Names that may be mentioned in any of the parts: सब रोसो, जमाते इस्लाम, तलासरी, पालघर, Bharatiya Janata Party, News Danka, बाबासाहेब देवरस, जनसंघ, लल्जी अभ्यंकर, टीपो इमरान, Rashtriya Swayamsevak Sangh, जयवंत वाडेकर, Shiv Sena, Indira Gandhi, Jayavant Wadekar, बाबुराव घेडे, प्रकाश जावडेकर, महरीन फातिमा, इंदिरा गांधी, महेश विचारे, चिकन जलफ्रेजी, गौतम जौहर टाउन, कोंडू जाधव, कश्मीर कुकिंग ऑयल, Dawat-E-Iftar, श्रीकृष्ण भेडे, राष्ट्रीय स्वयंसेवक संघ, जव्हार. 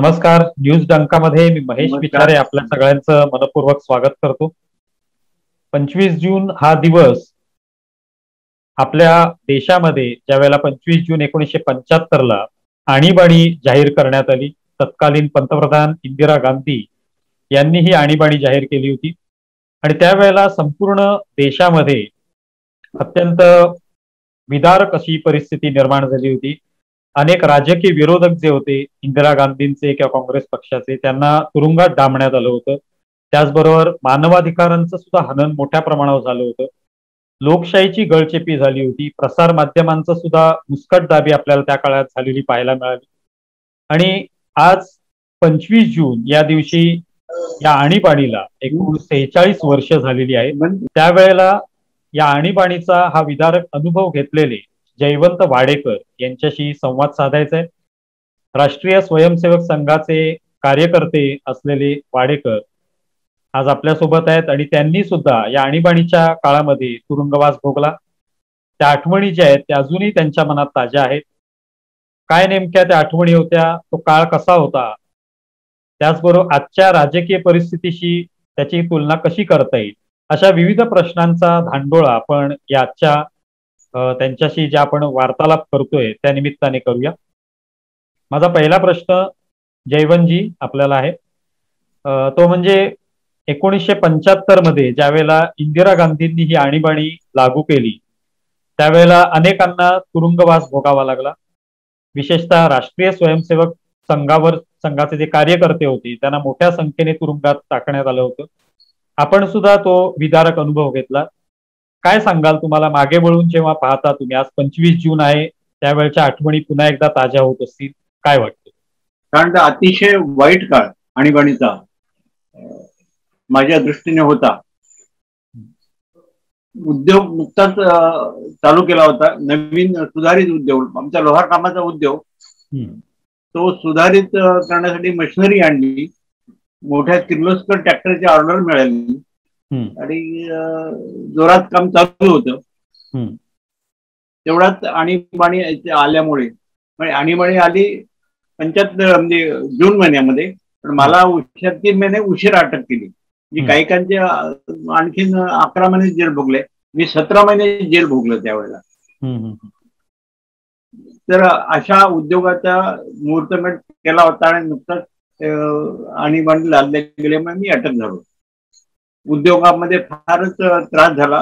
नमस्कार, न्यूज डंका मध्ये मी महेश विचारे आपल्या सगळ्यांचं मनपूर्वक स्वागत करतो। 25 जून हा दिवस आपल्या देशामध्ये ज्यावेळेला 25 जून 1975 ला आणीबाणी जाहीर करण्यात आली, तत्कालीन पंतप्रधान इंदिरा गांधी यांनी ही आणीबाणी जाहीर केली होती आणि त्यावेळेला संपूर्ण देशामध्ये अत्यंत विदारक अशी परिस्थिती निर्माण झाली होती। अनेक राजकीय विरोधक जे होते इंदिरा गांधींचे किंवा काँग्रेस पक्षाचे त्यांना तुरुंगात डांबण्यात आलं होतं। त्याचबरोबर मानवाधिकारांचं सुद्धा हनन मोठ्या प्रमाणावर झालं होतं, लोकशाहीची गळचेपी झाली होती, प्रसार माध्यमांचं सुद्धा मुस्कटदाबी आपल्याला त्या काळात झालेली पाहायला मिळाली। आणि आज 25 जून या दिवशी या आणीबाणीला एकूण 46 वर्ष झालेली आहे। त्यावेळेला या आणीबाणीचा हा विदारक अनुभव घेतलेले जयवंत वाडेकर यांच्याशी संवाद साधायचा आहे। राष्ट्रीय स्वयंसेवक संघाचे कार्यकर्ते असलेले वाडेकर आज आपल्यासोबत आहेत आणि त्यांनी सुद्धा या आणीबाणीच्या काळामध्ये तुरुंगवास भोगला। त्या आठवणी ज्या आहेत त्या अजूनही त्यांच्या मनात ताज्या आहेत। काय नेमक्या त्या आठवणी होत्या, तो काळ कसा होता, त्याचबरोबर आजच्या राजकीय परिस्थितीशी त्याची तुलना कशी करता येईल, अशा विविध प्रश्नांचा धांडोळा आपण या आजच्या त्यांच्याशी जे आपण वार्तालाप करतोय त्या निमित्ताने करूया। माझा पहिला प्रश्न जयवंतजी आपल्याला आहे, तो म्हणजे 1975 मध्ये ज्यावेळेला इंदिरा गांधींनी ही आणीबाणी लागू केली त्यावेळेला अनेकांना तुरुंगवास भोगावा लागला। विशेषतः राष्ट्रीय स्वयंसेवक संघाचे जे कार्यकर्ते होते त्यांना मोठ्या संख्येने तुरुंगात टाकण्यात आलं होतं। आपण सुद्धा तो विदारक अनुभव घेतला। काय सांगाल, तुम्हाला मागे वळून जेव्हा पाहता, तुम्ही आज 25 जून आहे त्यावेळच्या आठवणी पुन्हा एकदा ताज्या होत असतील, काय वाटतं? कारण तो अतिशय वाईट काळ आणीबाणीचा माझ्या दृष्टीने होता। उद्योग नुकताच चालू केला होता, नवीन सुधारित उद्योग, आमचा लोहार कामाचा उद्योग तो सुधारित करण्यासाठी मशिनरी आणली, मोठ्या किर्लोस्कर ट्रॅक्टरची ऑर्डर मिळाली आणि जोरात काम चालू होतं। तेवढ्यात आणीबाणी आल्यामुळे, म्हणजे आणीबाणी आली 75 म्हणजे जून महिन्यामध्ये, पण मला 3 महिने उशिरा अटक केली, जी काही कांचे आणखीन 11 महिने जेल भोगले, मी 17 महिने जेल भोगलं त्यावेळेला। तर अशा उद्योगाचा मुहूर्तमेट केला होता आणि नुकताच आणीबाणी लादल्या गेल्यामुळे मी अटक झालो। उद्योगामध्ये फारच त्रास झाला,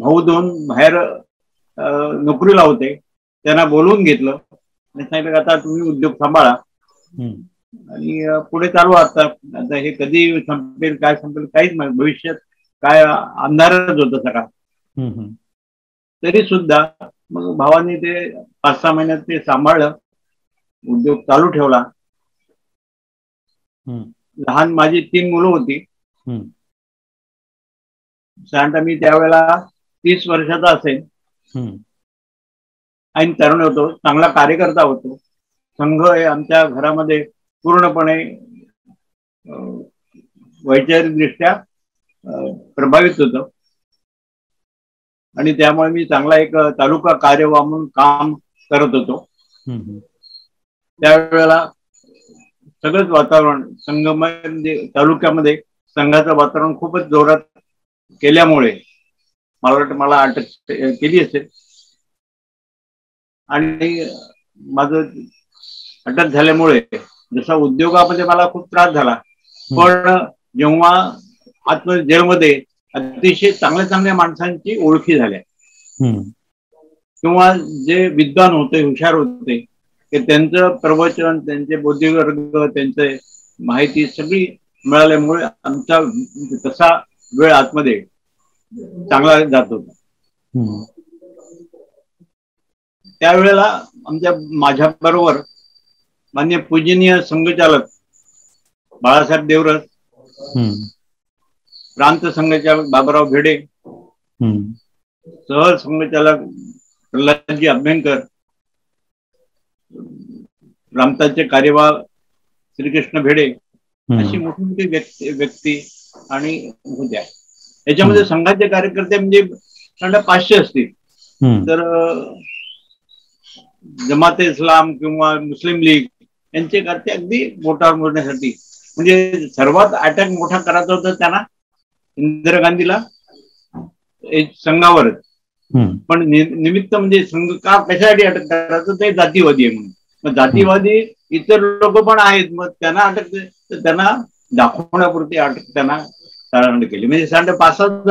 भाऊ दोन बाहेर नोकरीला होते त्यांना बोलवून घेतलं आणि सांगितलं आता तुम्ही उद्योग सांभाळा आणि पुढे चालू आता आता हे कधी संपेल काय संपेल काहीच नाही, भविष्यात काय अंधारच होत सगळा। तरी सुद्धा मग भावाने ते 5-6 महिन्यात ते सांभाळलं, उद्योग चालू ठेवला। लहान माझी 3 मुलं होती, साधारणतः मी त्यावेळेला 30 वर्षाचा असेल आणि तरुण होतो, चांगला कार्यकर्ता होतो। संघ हे आमच्या घरामध्ये पूर्णपणे वैचारिकदृष्ट्या प्रभावित होतं आणि त्यामुळे मी चांगला एक तालुका कार्यवाह म्हणून काम करत होतो। त्यावेळेला सगळंच वातावरण संघामध्ये, तालुक्यामध्ये संघाचं वातावरण खूपच जोरात केल्यामुळे मला वाटतं मला अटक केली असेल आणि माझं अटक झाल्यामुळे जसा उद्योगामध्ये मला खूप त्रास झाला, पण जेव्हा आतमध्ये जेलमध्ये अतिशय चांगल्या माणसांची ओळखी झाल्या किंवा जे विद्वान होते, हुशार होते, ते त्यांचं प्रवचन, त्यांचे बौद्धिवर्ग, त्यांचे माहिती सगळी मिळाल्यामुळे आमचा तसा वेळ आतमध्ये चांगला जात होता। त्यावेळेला माझ्या बरोबर मान्य पूजनीय संघचालक बाबासाहेब देवरस, प्रांत संघचालक बाबुराव घेडे, सह संघचालक लल्जी अभ्यंकर, प्रांताचे कार्यवाह श्रीकृष्ण भेडे, अशी मोठी मोठी व्यक्ती आणि होत्या। याच्यामध्ये संघाचे कार्यकर्ते म्हणजे साधारण 500 असतील, तर जमाते इस्लाम किंवा मुस्लिम लीग त्यांचे करते अगदी मोठा मोडण्यासाठी, म्हणजे सर्वात अटॅक मोठा करायचा होता त्यांना इंदिरा गांधीला संघावरच. पण निमित्त म्हणजे संघ का कशासाठी अटक करायचं, ते जातीवादी आहे म्हणून. मग जातीवादी इतर लोक पण आहेत, मग त्यांना अटक त्यांना दाखवण्यापुरती अटक त्यांना साधारण केली. म्हणजे 5-6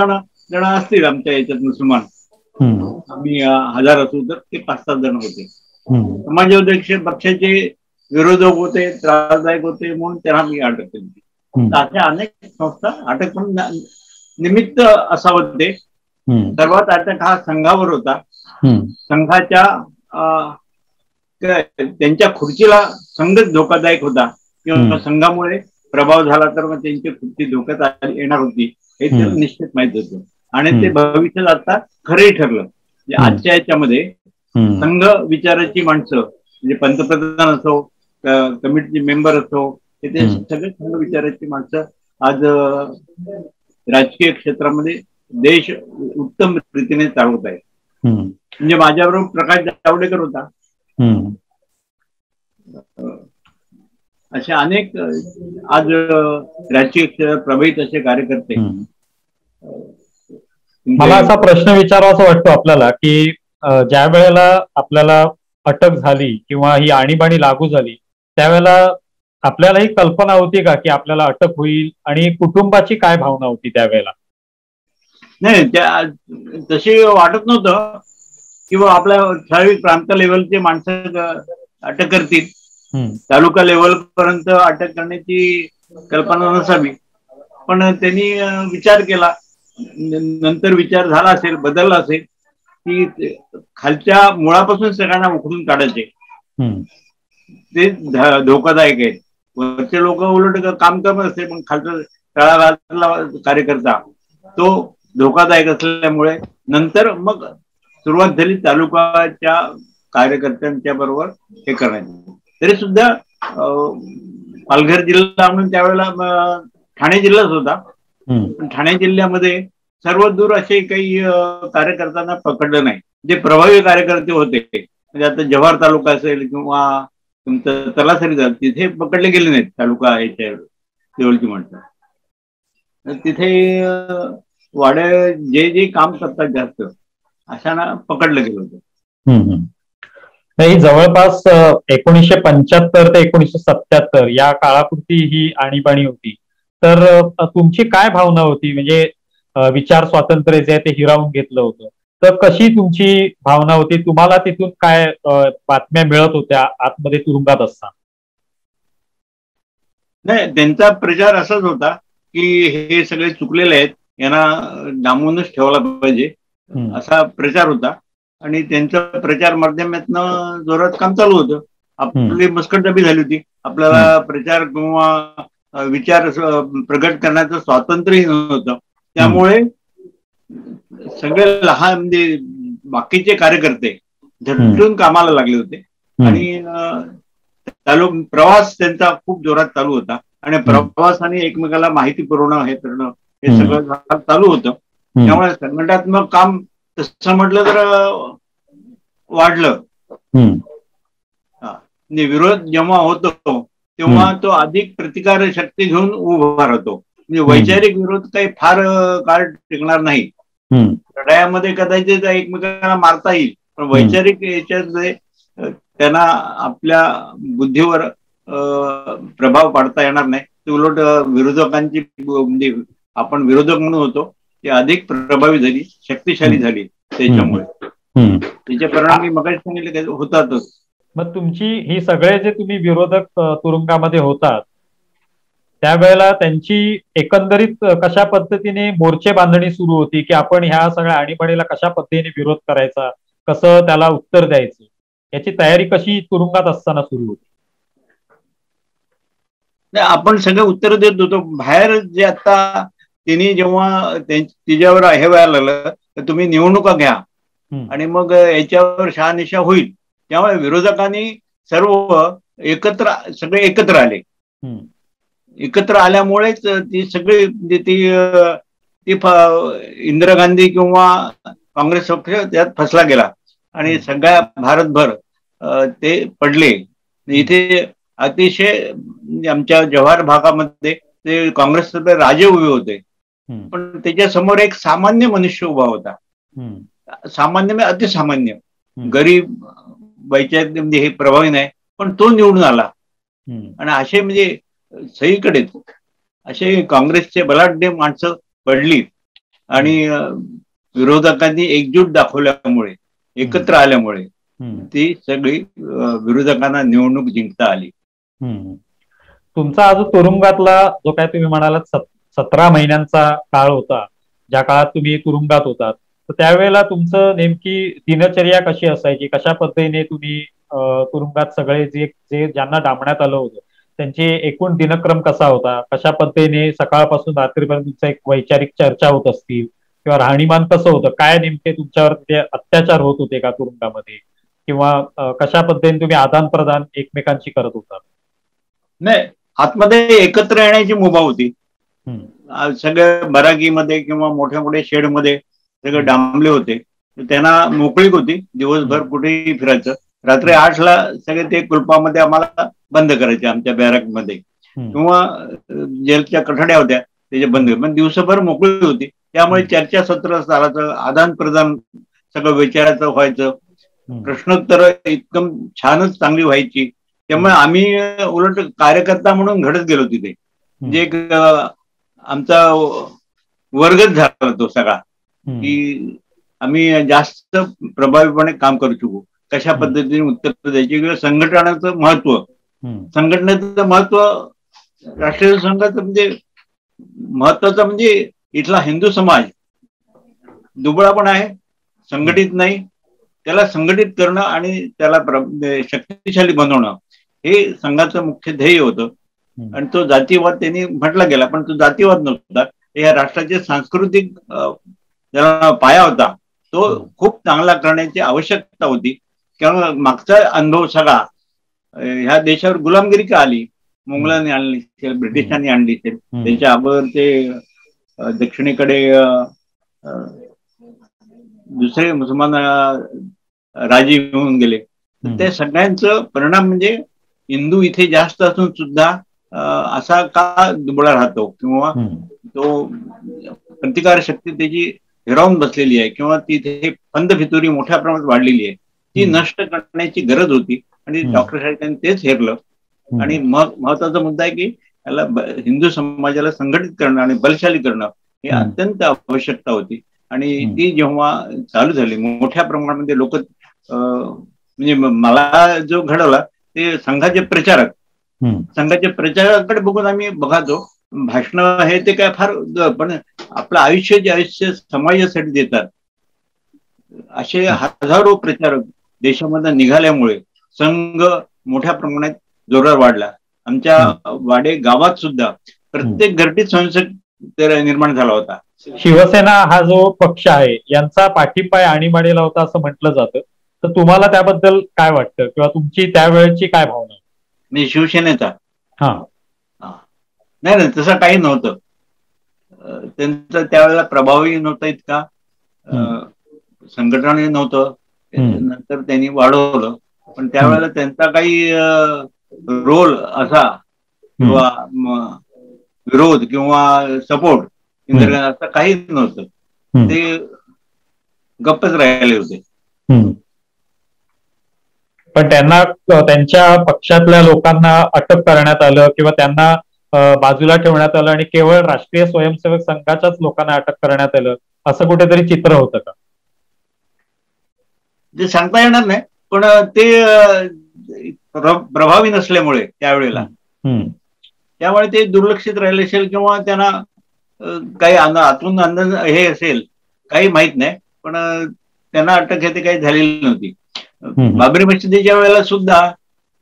जण असतील आमच्या याच्यात मुसलमान, आम्ही 1000 असू तर ते 5-6 जण होते. समाजवादी पक्षाचे विरोधक होते, त्रासदायक होते, म्हणून त्यांना मी अटक केली. अशा अनेक संस्था अटक पण निमित्त असावं ते. सर्वात अटक हा संघावर होता, संघाच्या त्यांच्या खुर्चीला संघच धोकादायक होता, किंवा संघामुळे प्रभाव झाला तर मग त्यांची खुर्ची धोक्यात येणार होती हे तर निश्चित माहित होतं. आणि ते भविष्यात आता खरंही ठरलं. आजच्या याच्यामध्ये संघ विचाराची माणसं, म्हणजे पंतप्रधान असो, कमिटीचे मेंबर असो, ते सगळे संघ विचाराची माणसं आज राजकीय क्षेत्रामध्ये देश उत्तम रीतीने चालवत आहे. म्हणजे माझ्याबरोबर प्रकाश जावडेकर होता, असे अनेक आज राजकीय क्षेत्रात प्रभावित असे कार्यकर्ते. मला असा प्रश्न विचारावासा वाटतो आपल्याला की ज्या वेळेला आपल्याला अटक झाली किंवा ही आणीबाणी लागू झाली त्यावेळेला आपल्याला ही कल्पना होती का की आपल्याला अटक होईल, आणि कुटुंबाची काय भावना होती त्यावेळेला? नाही, त्या तशी वाटत नव्हतं किंवा आपल्या ठराविक प्रांत लेवलचे माणसं अटक करतील, तालुका लेवल पर्यंत अटक करण्याची कल्पना नसावी. पण त्यांनी विचार केला, नंतर विचार झाला असेल, बदलला असेल की खालच्या मुळापासून सगळ्यांना उखडून काढायचे, ते धोकादायक आहे. वरचे लोक उलट काम करत असते, पण खालचा तळागाळातला कार्यकर्ता तो धोकादायक असल्यामुळे नंतर मग सुरुवात झाली तालुकाच्या कार्यकर्त्यांच्या बरोबर हे करण्याची. तरी सुद्धा पालघर जिल्हा म्हणून त्यावेळेला ठाणे जिल्हाच होता, ठाणे जिल्ह्यामध्ये सर्वात दूर असे काही कार्यकर्त्यांना पकडलं नाही जे प्रभावी कार्यकर्ते होते. म्हणजे आता जव्हार तालुका असेल किंवा तुमचं तलासरी असेल, तिथे पकडले गेले नाहीत तालुका याच्या लेवलची म्हणतात. तिथे वाडे जे जे काम करतात जास्त अशांना पकडलं गेलं होतं. ही जवळपास 1975 ते 1977 या काळापुरती ही आणीबाणी होती. तर तुमची काय भावना होती? म्हणजे विचार स्वातंत्र्य जे ते हिरावून घेतलं होतं, तर कशी तुमची भावना होती? तुम्हाला तिथून काय बातम्या मिळत होत्या आतमध्ये तुरुंगात असताना? नाही, त्यांचा प्रचार असाच होता की हे सगळे चुकलेले आहेत, यांना डांबूनच ठेवला पाहिजे असा प्रचार होता. आणि त्यांचं प्रचार माध्यमातनं जोरात काम चालू होतं. आपली मस्कटदाबी झाली होती, आपल्याला प्रचार किंवा विचार प्रगट करण्याचं स्वातंत्र्यही नव्हतं. त्यामुळे सगळे लहान म्हणजे बाकीचे कार्यकर्ते झटून कामाला लागले होते, आणि प्रवास त्यांचा खूप जोरात चालू होता. आणि प्रवास आणि एकमेकाला माहिती पुरवणं हे करणं हे सगळं चालू होतं. त्यामुळे संघटनात्मक काम तसं म्हटलं तर वाढलं. विरोध जेव्हा होतो तेव्हा तो अधिक प्रतिकार शक्ती घेऊन उभा राहतो. म्हणजे वैचारिक विरोध काही फार काळ टिकणार नाही. लढायामध्ये कदाचित एकमेकांना मारता येईल, पण वैचारिक याच्यामध्ये त्यांना आपल्या बुद्धीवर प्रभाव पाडता येणार नाही. ते उलट विरोधकांची म्हणजे आपण विरोधक म्हणून होतो ते अधिक प्रभावी झाली, शक्तिशाली झाली. त्याच्यामुळे त्याचे परिणाम मग सांगितले होतातच. मग तुमची ही सगळे जे तुम्ही विरोधक तुरुंगामध्ये होतात त्यावेळेला त्यांची एकंदरीत कशा पद्धतीने मोर्चे बांधणी सुरू होती की आपण ह्या सगळ्या आणीबाणीला कशा पद्धतीने विरोध करायचा, कसं त्याला उत्तर द्यायचं, याची तयारी कशी तुरुंगात असताना सुरू होती? आपण सगळं उत्तर देत होतो. बाहेर जे आता तिने जेव्हा तिच्यावर हे व्हायला लागलं तर तुम्ही निवडणुका घ्या आणि मग याच्यावर शहानिशा होईल, त्यामुळे विरोधकांनी सर्व एकत्र सगळे एकत्र आले. एकत्र आल्यामुळेच ती सगळी ती इंदिरा गांधी किंवा काँग्रेस पक्ष त्यात फसला गेला आणि सगळ्या भारतभर ते पडले. इथे अतिशय आमच्या जव्हार भागामध्ये ते काँग्रेसतर्फे राजे उभे होते, पण त्याच्या समोर एक सामान्य मनुष्य उभा होता. सामान्य म्हणजे अतिसामान्य, गरीब वैचारिक म्हणजे हे प्रभावी नाही, पण तो निवडून आला. आणि असे म्हणजे सगळीकडे असे काँग्रेसचे बलाढ्य माणसं पडली आणि विरोधकांनी एकजूट दाखवल्यामुळे, एकत्र आल्यामुळे ती सगळी विरोधकांना निवडणूक जिंकता आली. तुमचा जो तुरुंगातला जो काय तुम्ही म्हणालात 17 महिन्यांचा काळ होता, ज्या काळात तुम्ही तुरुंगात होता, तर त्यावेळेला तुमचं नेमकी दिनचर्या कशी असायची? कशा पद्धतीने तुम्ही तुरुंगात सगळे जे ज्यांना डांबण्यात आलं होतं त्यांची एकूण दिनक्रम कसा होता? कशा पद्धतीने सकाळपासून रात्रीपर्यंत एक वैचारिक चर्चा होत असतील किंवा राहणीमान कसं होतं? काय नेमके तुमच्यावर अत्याचार होत होते का तुरुंगामध्ये? किंवा कशा पद्धतीने तुम्ही आदान प्रदान एकमेकांशी करत होता? नाही, आतमध्ये एकत्र येण्याची मुभा होती. सगळ्या बरागीमध्ये किंवा मोठ्या मोठ्या शेडमध्ये सगळे डांबले होते, त्यांना मोकळीक होती. दिवसभर कुठेही फिरायचं. रात्री 8ला सगळे ते कुलपामध्ये आम्हाला बंद करायचे आमच्या बॅरकमध्ये, किंवा जेलच्या कठड्या होत्या त्याच्या बंद. पण दिवसभर मोकळी होती, त्यामुळे चर्चासत्र चालायचं, आदान प्रदान सगळं विचारायचं व्हायचं, प्रश्नोत्तर एकदम छानच चांगली व्हायची. त्यामुळे आम्ही उलट कार्यकर्ता म्हणून घडत गेलो तिथे. म्हणजे एक आमचा वर्गच झाला तो सगळा, की आम्ही जास्त प्रभावीपणे काम करू शकू, कशा पद्धतीने उत्तर द्यायची, किंवा संघटनाचं महत्व, संघटनेचं महत्व, राष्ट्रीय संघाचं म्हणजे महत्वाचं म्हणजे इथला हिंदू समाज दुबळा पण आहे, संघटित नाही, त्याला संघटित करणं आणि त्याला शक्तिशाली बनवणं हे संघाचं मुख्य ध्येय होतं. आणि तो जातीवाद त्यांनी म्हटला गेला, पण तो जातीवाद नव्हता. या राष्ट्राचे सांस्कृतिक ज्याला पाया होता तो खूप चांगला करण्याची आवश्यकता होती. कारण मागचा अनुभव सगळा ह्या देशावर गुलामगिरी का आली, मुघलांनी आणली असेल, ब्रिटिशांनी आणली असेल, त्याच्या अगोदर ते दक्षिणेकडे दुसरे मुसलमान राजे होऊन गेले. ते सगळ्यांचं परिणाम म्हणजे हिंदू इथे जास्त असून सुद्धा असा का दुबळा राहतो, किंवा तो प्रतिकार शक्ती त्याची हिरावून बसलेली आहे, किंवा तिथे पंथफितुरी मोठ्या प्रमाणात वाढलेली आहे, ती नष्ट करण्याची गरज होती. आणि डॉक्टर साहेबांनी तेच हेरलं. आणि मग महत्वाचा मुद्दा आहे की याला हिंदू समाजाला संघटित करणं आणि बलशाली करणं ही अत्यंत आवश्यकता होती. आणि ती जेव्हा चालू झाली मोठ्या प्रमाणामध्ये लोक, म्हणजे मला जो घडवला ते संघाचे प्रचारक, संघाच्या प्रचाराकडे बघून आम्ही बघायचो. भाषण हे ते काय फार, पण आपलं आयुष्य जे आयुष्य समाजासाठी देतात असे हजारो प्रचारक देशामध्ये निघाल्यामुळे संघ मोठ्या प्रमाणात जोरावर वाढला. आमच्या वाडे गावात सुद्धा प्रत्येक घरटीत स्वयंसेवक निर्माण झाला होता. शिवसेना हा जो पक्ष आहे यांचा पाठिंबा आणीबाणीला होता असं म्हटलं जातं, तर तुम्हाला त्याबद्दल काय वाटतं किंवा तुमची त्यावेळेची काय भावना? मी शिवसेनेचा हा नाही नाही, तसं काही नव्हतं. त्यांचा त्यावेळेला प्रभावही नव्हता इतका, संघटनही नव्हतं, नंतर त्यांनी वाढवलं. पण त्यावेळेला त्यांचा काही रोल असा किंवा विरोध किंवा सपोर्ट इंदिरा गांधी असं काही नव्हतं, ते गप्पच राहिले होते. पण त्यांना त्यांच्या पक्षातल्या लोकांना अटक करण्यात आलं किंवा त्यांना बाजूला ठेवण्यात आलं आणि केवळ राष्ट्रीय स्वयंसेवक संघाच्याच लोकांना अटक करण्यात आलं, असं कुठेतरी चित्र होतं का? जे सांगता येणार नाही, पण ते प्रभावी नसल्यामुळे त्यावेळेला, त्यामुळे ते दुर्लक्षित राहिले असेल किंवा त्यांना काही आतून अंदाज हे असेल, काही माहित नाही. पण त्यांना अटक हे ते काही झालेली नव्हती. बाबरी मशिदीच्या वेळेला सुद्धा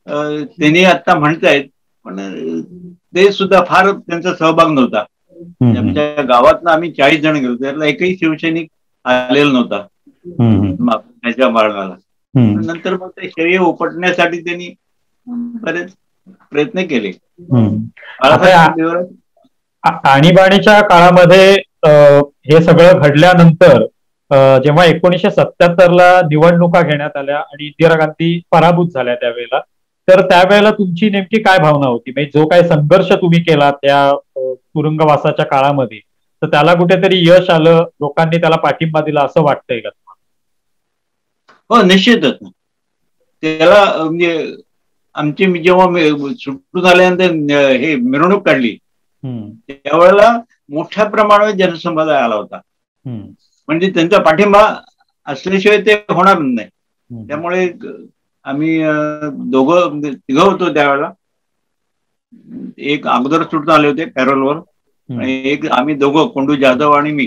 त्यांनी आता म्हणतायत, पण ते सुद्धा फार त्यांचा सहभाग नव्हता. आमच्या गावातनं आम्ही 40 जण गेलो, त्याला एकही शिवसैनिक आलेला नव्हता त्याच्या मारणाला. नंतर मग ते शरीर उपटण्यासाठी त्यांनी बरेच प्रयत्न केले. आणीबाणीच्या काळामध्ये हे सगळं घडल्यानंतर जेव्हा 1977ला निवडणुका घेण्यात आल्या आणि इंदिरा गांधी पराभूत झाल्या त्यावेळेला, तर त्यावेळेला तुमची नेमकी काय भावना होती? म्हणजे जो काय संघर्ष तुम्ही केला त्या तुरुंगवासाच्या काळामध्ये, तर त्याला कुठेतरी यश आलं, लोकांनी त्याला पाठिंबा दिला असं वाटतंय का तुम्हाला? हो निश्चितच, त्याला म्हणजे आमची जेव्हा सुटून आल्यानंतर हे मिरवणूक काढली त्यावेळेला मोठ्या प्रमाणावर जनसमुदाय आला होता. म्हणजे त्यांचा पाठिंबा असल्याशिवाय ते होणार नाही. त्यामुळे आम्ही दोघं तिघं होतो त्यावेळेला, एक अगोदर सुटून आले होते पॅरोलवर आणि एक आम्ही दोघं, कोंडू जाधव आणि मी,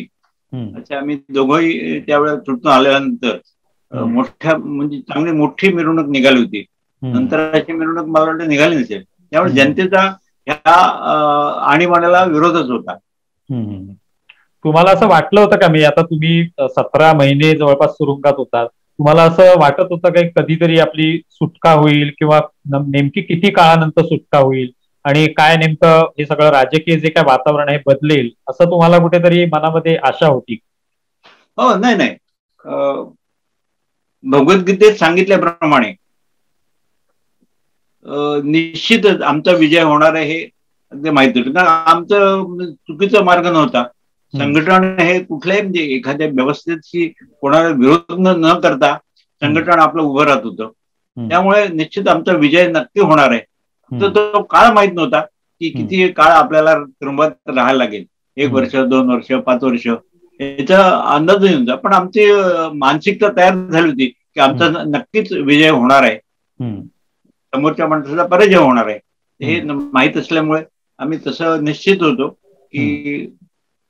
असे आम्ही दोघंही त्यावेळेला सुटून आल्यानंतर मोठ्या म्हणजे चांगली मोठी मिरवणूक निघाली होती. नंतर अशी मिरवणूक मला वाटतं निघाली नसेल. त्यामुळे जनतेचा ह्या आणीबाणीला विरोधच होता. तुम्हाला असं वाटलं होतं का, मी आता तुम्ही 17 महिने जवळपास तुरुंगात होता, तुम्हाला असं वाटत होतं का कधीतरी आपली सुटका होईल किंवा नेमकी किती काळानंतर सुटका होईल आणि काय नेमकं हे सगळं राजकीय जे काय वातावरण आहे बदलेल असं तुम्हाला कुठेतरी मनामध्ये आशा होती? हो नाही नाही, भगवद्गीतेत सांगितल्याप्रमाणे निश्चितच आमचा विजय होणार आहे हे अगदी माहित होतं. कारण आमचं चुकीचा मार्ग नव्हता. संघटन हे कुठल्याही म्हणजे एखाद्या व्यवस्थेशी कोणाला विरोध न करता संघटन आपलं उभं राहत होतं. त्यामुळे निश्चित आमचा विजय नक्की होणार आहे. तर तो काळ माहित नव्हता की किती काळ आपल्याला तुरुंगात राहायला लागेल, 1 वर्ष, 2 वर्ष, 5 वर्ष, याचा अंदाज नाही होता. पण आमची मानसिकता तयार झाली होती की आमचा नक्कीच विजय होणार आहे, समोरच्या माणसाचा पराजय होणार आहे हे माहीत असल्यामुळे आम्ही तसं निश्चित होतो की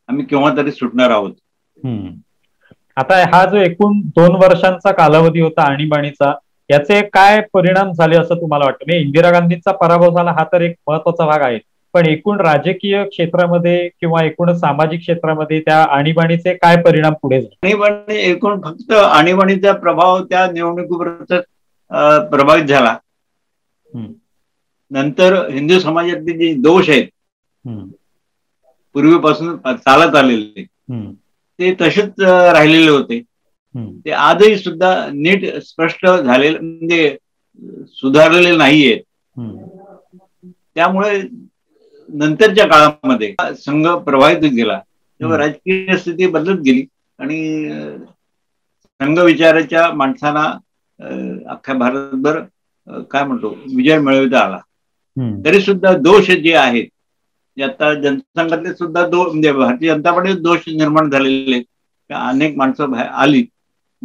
आम्ही केव्हा तरी सुटणार आहोत. आता हा जो एकूण 2 वर्षांचा कालावधी होता आणीबाणीचा, याचे काय परिणाम झाले असं तुम्हाला वाटतं? म्हणजे इंदिरा गांधींचा पराभव झाला हा तर एक महत्वाचा भाग आहे, पण एकूण राजकीय क्षेत्रामध्ये किंवा एकूण सामाजिक क्षेत्रामध्ये त्या आणीबाणीचे काय परिणाम पुढे झाले? आणीबाणी एकूण फक्त आणीबाणीचा प्रभाव त्या निवडणुकीवर प्रभावित झाला. नंतर हिंदू समाजातले जे दोष आहेत पूर्वीपासून चालत आलेले ते तसेच राहिलेले होते. ते आजही सुद्धा नीट स्पष्ट झालेले म्हणजे सुधारलेले नाहीयेत. त्यामुळे नंतरच्या काळामध्ये संघ प्रभावित गेला तेव्हा राजकीय स्थिती बदलत गेली आणि संघ विचाराच्या माणसांना अख्ख्या भारतभर काय म्हणतो विजय मिळविता आला. तरी सुद्धा दोष जे आहेत आता जनसंघातले सुद्धा म्हणजे भारतीय जनता पार्टी दोष निर्माण झालेले, अनेक माणसं आली.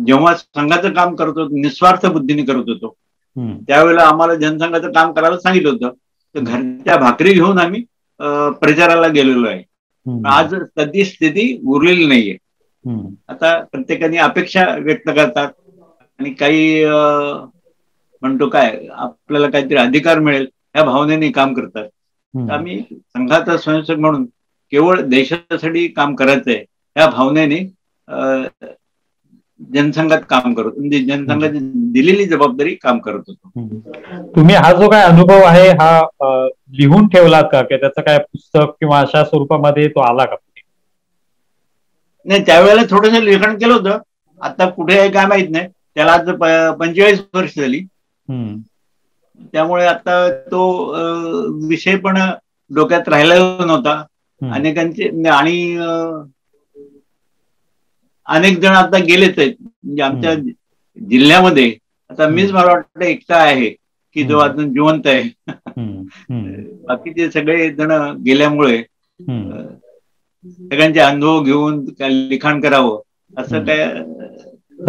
जेव्हा संघाचं काम करत होतो, निस्वार्थ बुद्धीने करत होतो, त्यावेळेला आम्हाला जनसंघाचं काम करायला सांगितलं होतं. तर घरच्या भाकरी घेऊन आम्ही प्रचाराला गेलेलो आहे. आज तशी स्थिती उरलेली नाहीये. आता प्रत्येकाने अपेक्षा व्यक्त करतात आणि काही म्हणतो काय आपल्याला काहीतरी अधिकार मिळेल ह्या भावनेने काम करतात. आम्ही संघाचा स्वयंसेवक म्हणून केवळ देशासाठी काम करायचंय या भावनेने जनसंघात काम करत म्हणजे जनसंघाची दिलेली जबाबदारी काम करत होतो. तुम्ही हा जो काय अनुभव आहे हा लिहून ठेवलात का, की त्याचं काय पुस्तक किंवा अशा स्वरूपामध्ये तो आला का? नाही, त्यावेळेला थोडंसं लेखन केलं होतं. आता कुठे आहे काय माहित नाही. त्याला आज 45 वर्ष झाली. त्यामुळे आता तो विषय पण डोक्यात राहिलेला नव्हता अनेकांचे. आणि अनेक जण आता गेलेच आहेत. म्हणजे आमच्या जिल्ह्यामध्ये आता मीच मला वाटतं एकटा आहे की जो अजून जिवंत आहे. बाकीचे सगळे जण गेल्यामुळे सगळ्यांचे अनुभव घेऊन लिखाण करावं असं काय.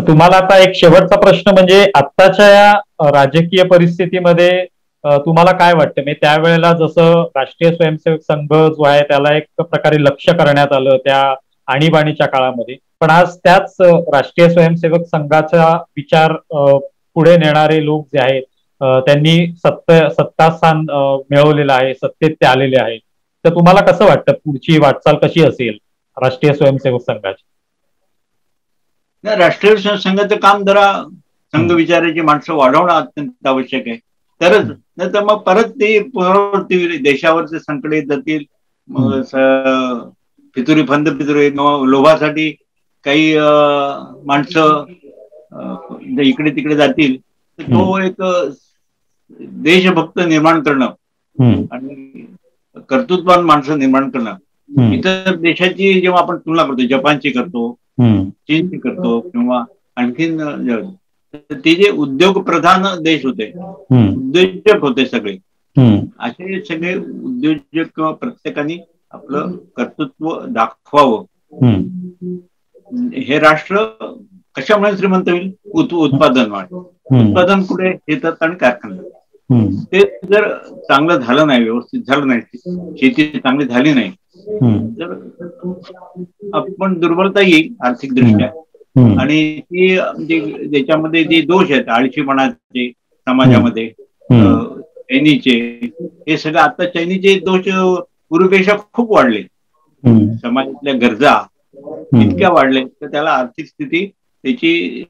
तुम्हाला आता एक शेवटचा प्रश्न म्हणजे आत्ताच्या या राजकीय परिस्थितीमध्ये तुम्हाला काय वाटतं? म्हणजे त्यावेळेला जसं राष्ट्रीय स्वयंसेवक संघ जो आहे त्याला एक प्रकारे लक्ष करण्यात आलं त्या आणीबाणीच्या काळामध्ये, पण आज त्याच राष्ट्रीय स्वयंसेवक संघाचा विचार पुढे नेणारे लोक जे आहेत त्यांनी सत्तास्थान मिळवलेलं आहे, सत्तेत ते आलेले आहेत. तर तुम्हाला कसं वाटतं पुढची वाटचाल कशी असेल राष्ट्रीय स्वयंसेवक संघाची? राष्ट्रीय संघाचं काम जरा संघ विचाराची माणसं वाढवणं अत्यंत आवश्यक आहे. तरच, नाही तर मग परत ते पुनरावृत्ती होईल. देशावरचे संकट जातील, फितुरी लोभासाठी काही माणसं इकडे तिकडे जातील. तो एक देशभक्त निर्माण करणं, कर्तृत्ववान माणसं निर्माण करणं. इतर देशाची जेव्हा आपण तुलना करतो, जपानची करतो, चीनची करतो किंवा आणखीन, ते जे उद्योग प्रधान देश होते, उद्योजक होते सगळे, असे सगळे उद्योजक किंवा प्रत्येकाने आपलं कर्तृत्व दाखवावं. हे राष्ट्र कशामुळे श्रीमंत होईल? उत्पादन वाढ. उत्पादन कुठे? शेतात आणि कारखान्यात. ते जर चांगलं झालं नाही, व्यवस्थित झालं नाही, शेती चांगली झाली नाही, तर आपण दुर्बलता येईल आर्थिक दृष्ट्या. आणि ती ज्याच्यामध्ये जे दोष आहेत, आळशीपणाचे समाजामध्ये, चैनीचे, हे सगळं आता चैनीचे दोष पूर्वीपेक्षा खूप वाढले. समाजातल्या गरजा इतक्या वाढले तर त्याला आर्थिक स्थिती त्याची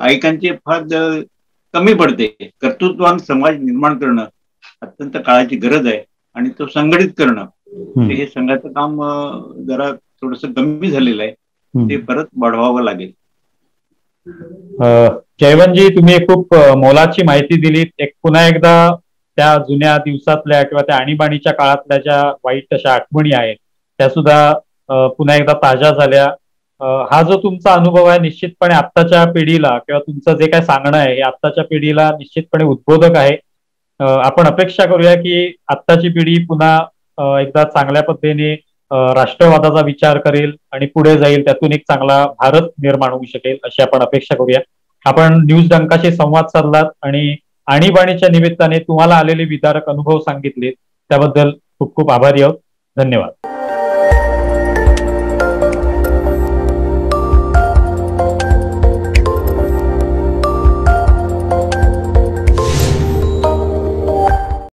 ऐकांची फार कमी पडते. कर्तृत्ववान समाज निर्माण करणं अत्यंत काळाची गरज आहे आणि तो संघटित करणं, हे संघाचं काम जरा थोडस कमी झालेलं आहे, ते परत वाढवावं लागेल. जयवंतजी, तुम्ही खूप मोलाची माहिती दिलीत. एक पुन्हा एकदा त्या जुन्या दिवसातल्या किंवा त्या आणीबाणीच्या काळातल्या ज्या वाईट तशा आठवणी आहेत त्या सुद्धा पुन्हा एकदा ताज्या झाल्या. हा जो तुमचा अनुभव आहे निश्चितपणे आत्ताच्या पिढीला, किंवा तुमचं जे काय सांगणं आहे हे आत्ताच्या पिढीला निश्चितपणे उद्बोधक आहे. आपण अपेक्षा करूया की आत्ताची पिढी पुन्हा एकदा चांगल्या पद्धतीने राष्ट्रवादाचा विचार करेल आणि पुढे जाईल, त्यातून एक चांगला भारत निर्माण होऊ शकेल अशी आपण अपेक्षा करूया. आपण न्यूज डंकाशी संवाद साधलात आणि आणीबाणीच्या निमित्ताने तुम्हाला आलेले विदारक अनुभव सांगितले, त्याबद्दल खूप खूप आभारी आहोत. धन्यवाद.